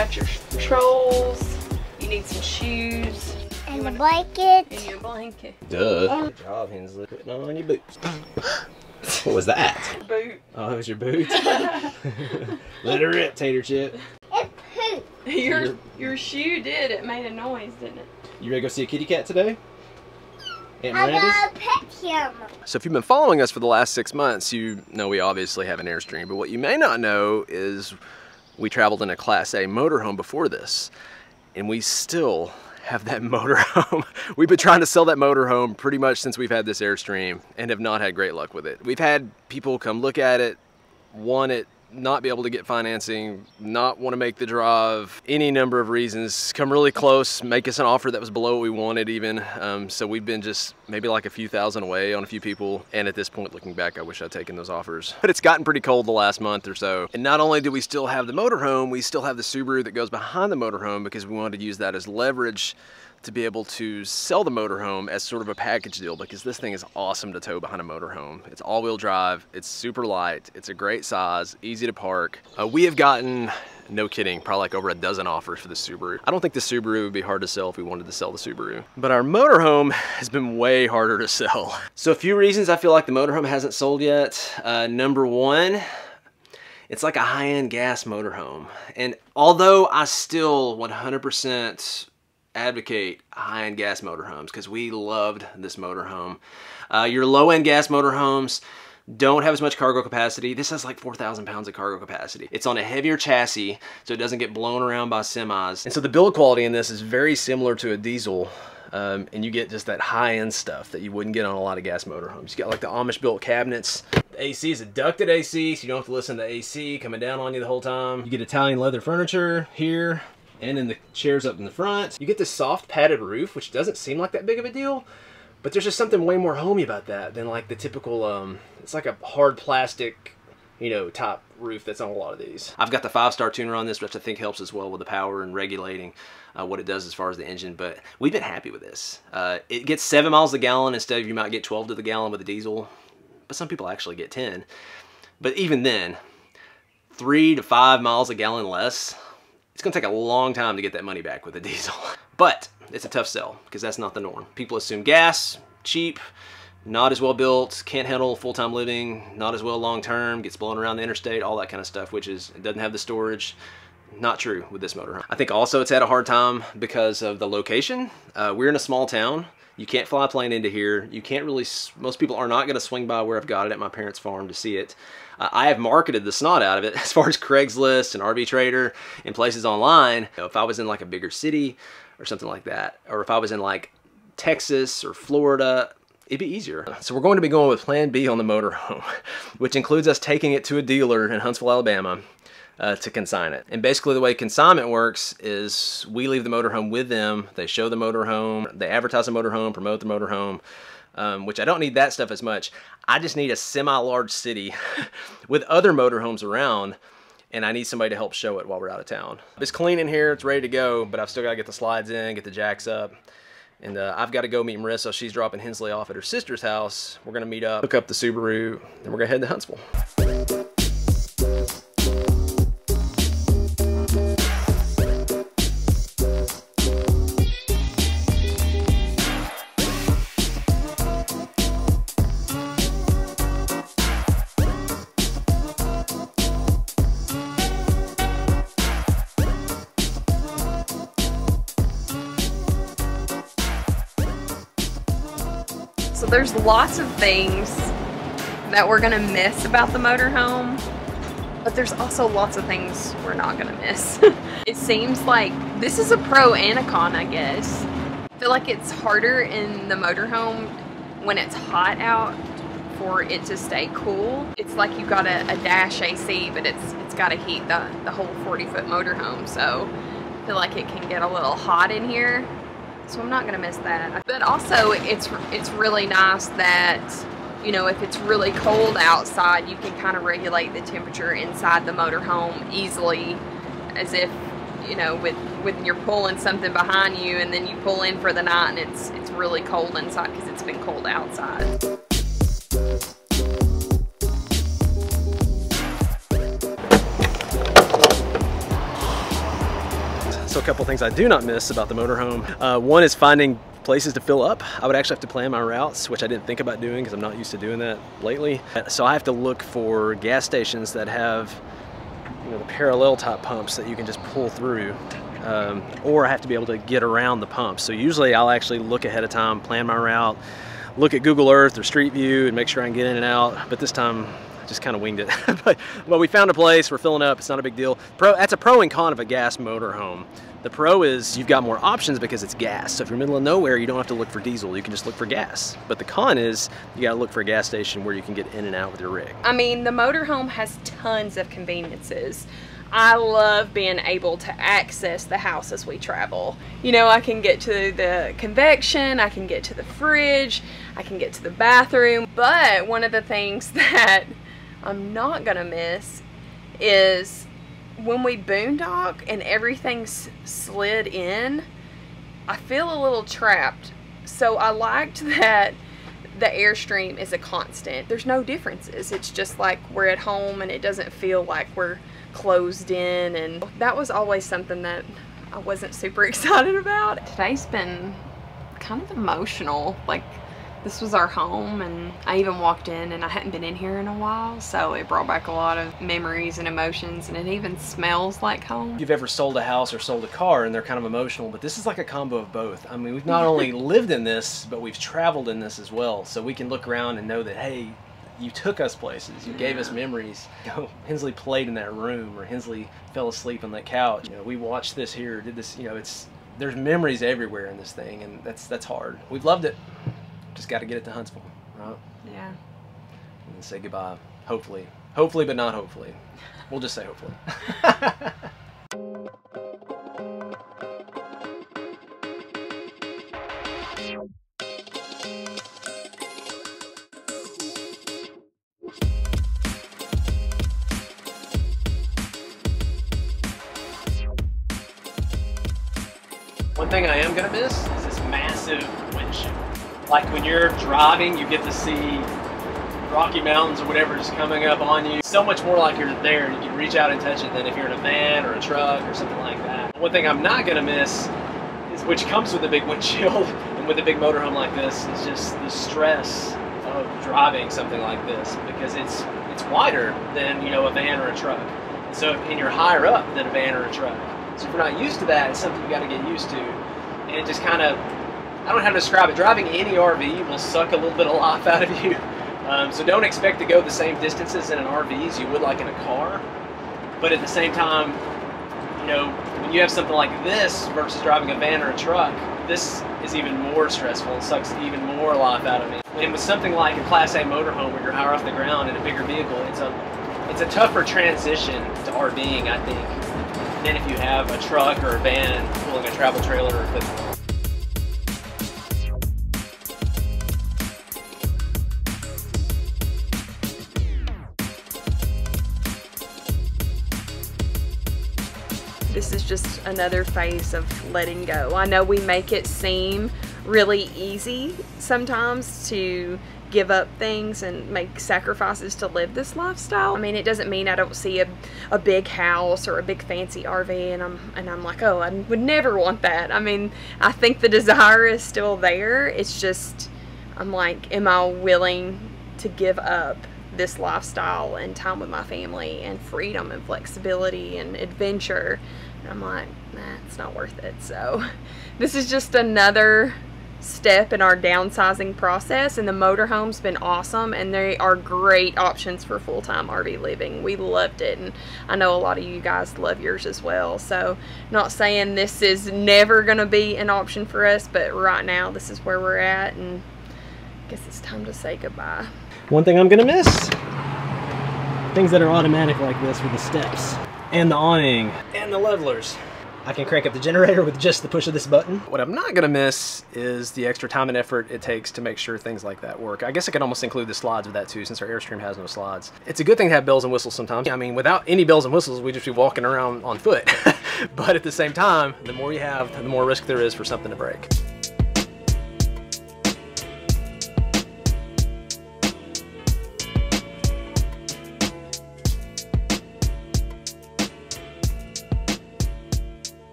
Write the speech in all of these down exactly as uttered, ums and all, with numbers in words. got your trolls. You need some shoes. And a blanket. And your blanket. Duh. Oh. Good job, Hensley. Putting on your boots. What was that? Boot. Oh, that was your boot? Let it rip, Tater Chip. It pooped. Your, your shoe did. It made a noise, didn't it? You ready to go see a kitty cat today? Aunt I'm gonna pet him. So if you've been following us for the last six months, you know we obviously have an Airstream. But what you may not know is we traveled in a Class A motorhome before this. And we still have that motorhome. We've been trying to sell that motorhome pretty much since we've had this Airstream and have not had great luck with it. We've had people come look at it, want it, not be able to get financing, not want to make the drive, any number of reasons, come really close, make us an offer that was below what we wanted even. Um, so we've been just maybe like a few thousand away on a few people. And at this point, looking back, I wish I'd taken those offers. But it's gotten pretty cold the last month or so. And not only do we still have the motorhome, we still have the Subaru that goes behind the motorhome because we wanted to use that as leverage to be able to sell the motorhome as sort of a package deal because this thing is awesome to tow behind a motorhome. It's all-wheel drive, it's super light, it's a great size, easy to park. Uh, we have gotten, no kidding, probably like over a dozen offers for the Subaru. I don't think the Subaru would be hard to sell if we wanted to sell the Subaru, but our motorhome has been way harder to sell. So a few reasons I feel like the motorhome hasn't sold yet. Uh, number one, it's like a high-end gas motorhome. And although I still one hundred percent advocate high-end gas motorhomes because we loved this motorhome. Uh, your low-end gas motorhomes don't have as much cargo capacity. This has like four thousand pounds of cargo capacity. It's on a heavier chassis so it doesn't get blown around by semis. And so the build quality in this is very similar to a diesel. Um, and you get just that high-end stuff that you wouldn't get on a lot of gas motorhomes. You got like the Amish-built cabinets. The A C is a ducted A C so you don't have to listen to A C coming down on you the whole time. You get Italian leather furniture here. And then the chairs up in the front. You get this soft padded roof, which doesn't seem like that big of a deal, but there's just something way more homey about that than like the typical, um, it's like a hard plastic, you know, top roof that's on a lot of these. I've got the five-star tuner on this, which I think helps as well with the power and regulating uh, what it does as far as the engine, but we've been happy with this. Uh, it gets seven miles to the gallon instead of you might get twelve to the gallon with a diesel, but some people actually get ten. But even then, three to five miles a gallon less, it's gonna take a long time to get that money back with a diesel. But it's a tough sell because that's not the norm. People assume gas, cheap, not as well built, can't handle full-time living, not as well long-term, gets blown around the interstate, all that kind of stuff, which is, it doesn't have the storage. Not true with this motorhome. I think also it's had a hard time because of the location. Uh, we're in a small town. You can't fly a plane into here. You can't really, most people are not gonna swing by where I've got it at my parents' farm to see it. Uh, I have marketed the snot out of it as far as Craigslist and R V Trader and places online. You know, if I was in like a bigger city or something like that, or if I was in like Texas or Florida, it'd be easier. So we're going to be going with plan B on the motorhome, which includes us taking it to a dealer in Huntsville, Alabama, Uh, to consign it. And basically the way consignment works is we leave the motorhome with them, they show the motorhome, they advertise the motorhome, promote the motorhome, um, which I don't need that stuff as much. I just need a semi-large city with other motorhomes around, and I need somebody to help show it while we're out of town. It's clean in here, it's ready to go, but I've still gotta get the slides in, get the jacks up. And uh, I've got to go meet Marissa. She's dropping Hensley off at her sister's house. We're gonna meet up, hook up the Subaru, and we're gonna head to Huntsville. So there's lots of things that we're gonna miss about the motorhome, but there's also lots of things we're not gonna miss. It seems like this is a pro and a con, I guess. I feel like it's harder in the motorhome when it's hot out for it to stay cool. It's like you got a, a dash A C, but it's it's gotta heat the, the whole forty foot motorhome. So I feel like it can get a little hot in here. So I'm not gonna miss that. But also it's it's really nice that, you know, if it's really cold outside, you can kind of regulate the temperature inside the motorhome easily, as if, you know, with, with you're pulling something behind you and then you pull in for the night and it's, it's really cold inside because it's been cold outside. So a couple things I do not miss about the motorhome. Uh, one is finding places to fill up. I would actually have to plan my routes, which I didn't think about doing because I'm not used to doing that lately. So I have to look for gas stations that have, you know, the parallel type pumps that you can just pull through. Um, or I have to be able to get around the pump. So usually I'll actually look ahead of time, plan my route, look at Google Earth or Street View and make sure I can get in and out. But this time I just kind of winged it. but, but we found a place, we're filling up, it's not a big deal. Pro, that's a pro and con of a gas motorhome. The pro is you've got more options because it's gas. So if you're in the middle of nowhere, you don't have to look for diesel, you can just look for gas. But the con is you gotta look for a gas station where you can get in and out with your rig. I mean, the motorhome has tons of conveniences. I love being able to access the house as we travel. You know, I can get to the convection, I can get to the fridge, I can get to the bathroom. But one of the things that I'm not gonna miss is when we boondock and everything's slid in, I feel a little trapped. So I liked that the Airstream is a constant. There's no differences. It's just like we're at home and it doesn't feel like we're closed in, and that was always something that I wasn't super excited about. Today's been kind of emotional. Like, this was our home, and I even walked in and I hadn't been in here in a while, so it brought back a lot of memories and emotions, and it even smells like home. If you've ever sold a house or sold a car and they're kind of emotional, but this is like a combo of both. I mean, we've not only lived in this, but we've traveled in this as well, so we can look around and know that, hey, you took us places, you gave us memories. You know, Hensley played in that room, or Hensley fell asleep on that couch. You know, we watched this here, did this, you know, it's, there's memories everywhere in this thing, and that's, that's hard. We've loved it. Just got to get it to Huntsville, right? Yeah. And then say goodbye, hopefully. Hopefully, but not hopefully. We'll just say hopefully. One thing I am gonna miss is this massive windshield. Like when you're driving, you get to see Rocky Mountains or whatever is coming up on you. It's so much more like you're there and you can reach out and touch it than if you're in a van or a truck or something like that. One thing I'm not gonna miss, is, which comes with a big windshield and with a big motorhome like this, is just the stress of driving something like this, because it's it's wider than, you know, a van or a truck. So, and you're higher up than a van or a truck. So if you're not used to that, it's something you got to get used to. And it just kind of, I don't know how to describe it. Driving any R V will suck a little bit of life out of you. Um, so don't expect to go the same distances in an R V as you would like in a car. But at the same time, you know, when you have something like this versus driving a van or a truck, this is even more stressful and sucks even more life out of me. And with something like a Class A motorhome where you're higher off the ground in a bigger vehicle, it's a it's a tougher transition to RVing, I think, than if you have a truck or a van pulling a travel trailer or equipment. This is just another phase of letting go. I know we make it seem really easy sometimes to give up things and make sacrifices to live this lifestyle. I mean, it doesn't mean I don't see a, a big house or a big fancy R V and I'm and I'm like, oh, I would never want that. I mean, I think the desire is still there. It's just, I'm like, am I willing to give up this lifestyle and time with my family and freedom and flexibility and adventure? And I'm like, nah, it's not worth it. So this is just another step in our downsizing process, and the motorhome's been awesome, and they are great options for full-time R V living. We loved it, and I know a lot of you guys love yours as well, so not saying this is never gonna be an option for us, but right now this is where we're at, and I guess it's time to say goodbye. One thing I'm gonna miss, things that are automatic like this with the steps and the awning and the levelers. I can crank up the generator with just the push of this button. What I'm not gonna miss is the extra time and effort it takes to make sure things like that work. I guess I could almost include the slides with that too, since our Airstream has no slides. It's a good thing to have bells and whistles sometimes. I mean, without any bells and whistles, we'd just be walking around on foot. But at the same time, the more you have, the more risk there is for something to break.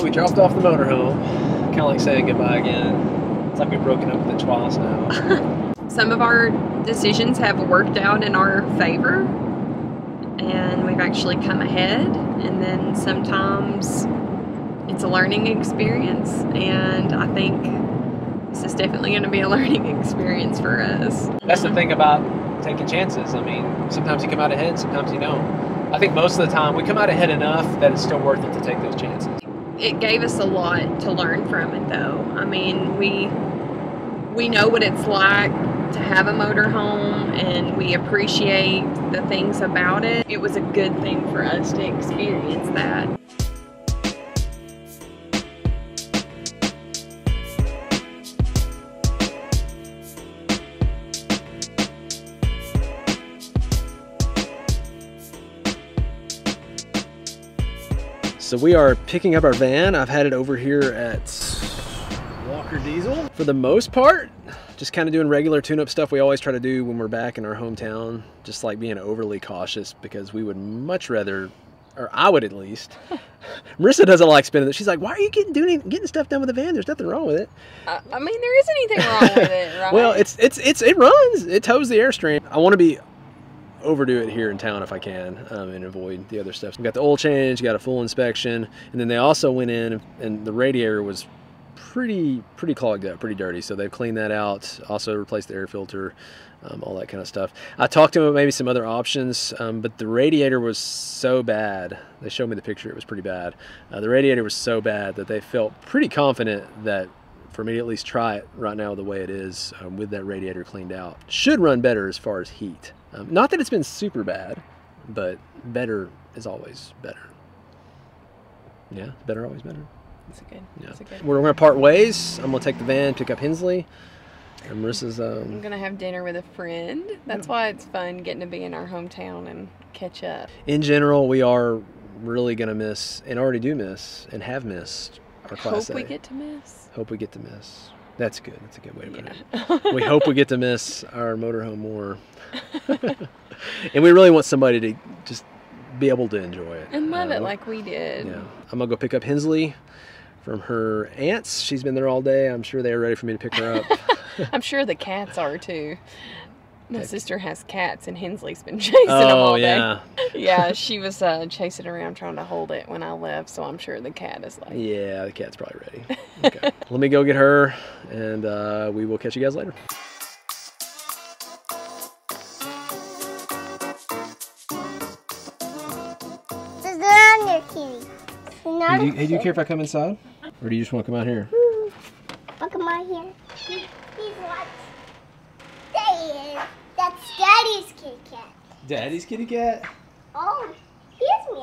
So we dropped off the motorhome, kind of like saying goodbye again. It's like we've broken up with it twice now. Some of our decisions have worked out in our favor, and we've actually come ahead, and then sometimes it's a learning experience, and I think this is definitely going to be a learning experience for us. That's the thing about taking chances. I mean, sometimes you come out ahead, sometimes you don't. I think most of the time we come out ahead enough that it's still worth it to take those chances. It gave us a lot to learn from it, though. I mean, we we know what it's like to have a motorhome, and we appreciate the things about it. It was a good thing for us to experience that. So we are picking up our van. I've had it over here at Walker Diesel for the most part. Just kind of doing regular tune-up stuff we always try to do when we're back in our hometown. Just like being overly cautious, because we would much rather, or I would at least. Marissa doesn't like spending it. She's like, why are you getting doing getting stuff done with the van? There's nothing wrong with it. Uh, I mean, there is anything wrong with it, right? Well, it's it's it's it runs. It tows the Airstream. I want to be overdo it here in town if I can, um, and avoid the other stuff. We got the oil change, got a full inspection, and then they also went in, and the radiator was pretty pretty clogged up, pretty dirty, so they've cleaned that out, also replaced the air filter, um, all that kind of stuff. I talked to them about maybe some other options, um, but the radiator was so bad, they showed me the picture, it was pretty bad. Uh, the radiator was so bad that they felt pretty confident that for me to at least try it right now the way it is, um, with that radiator cleaned out. Should run better as far as heat. Um, not that it's been super bad, but better is always better. Yeah, better always better. That's good. Yeah. That's good. We're gonna part ways. I'm gonna take the van, pick up Hensley. And Marissa's. Um, I'm gonna have dinner with a friend. That's why it's fun getting to be in our hometown and catch up. In general, we are really gonna miss, and already do miss, and have missed our Class A. Hope we get to miss. Hope we get to miss. That's good. That's a good way to put yeah. it. We hope we get to miss our motorhome more. And we really want somebody to just be able to enjoy it. And love um, it like we did. Yeah. I'm going to go pick up Hensley from her aunts. She's been there all day. I'm sure they're ready for me to pick her up. I'm sure the cats are too. My Heck. sister has cats, and Hensley's been chasing oh, them all yeah. day. Yeah, she was uh, chasing around trying to hold it when I left, so I'm sure the cat is like... Yeah, the cat's probably ready. Okay. Let me go get her, and uh, we will catch you guys later. There's not on kitty. Not hey, do you, hey, do you care if I come inside? Or do you just want to come out here? I'll come out here. He, he's watching. There he is. That's Daddy's kitty cat. Daddy's kitty cat? Oh, here's me.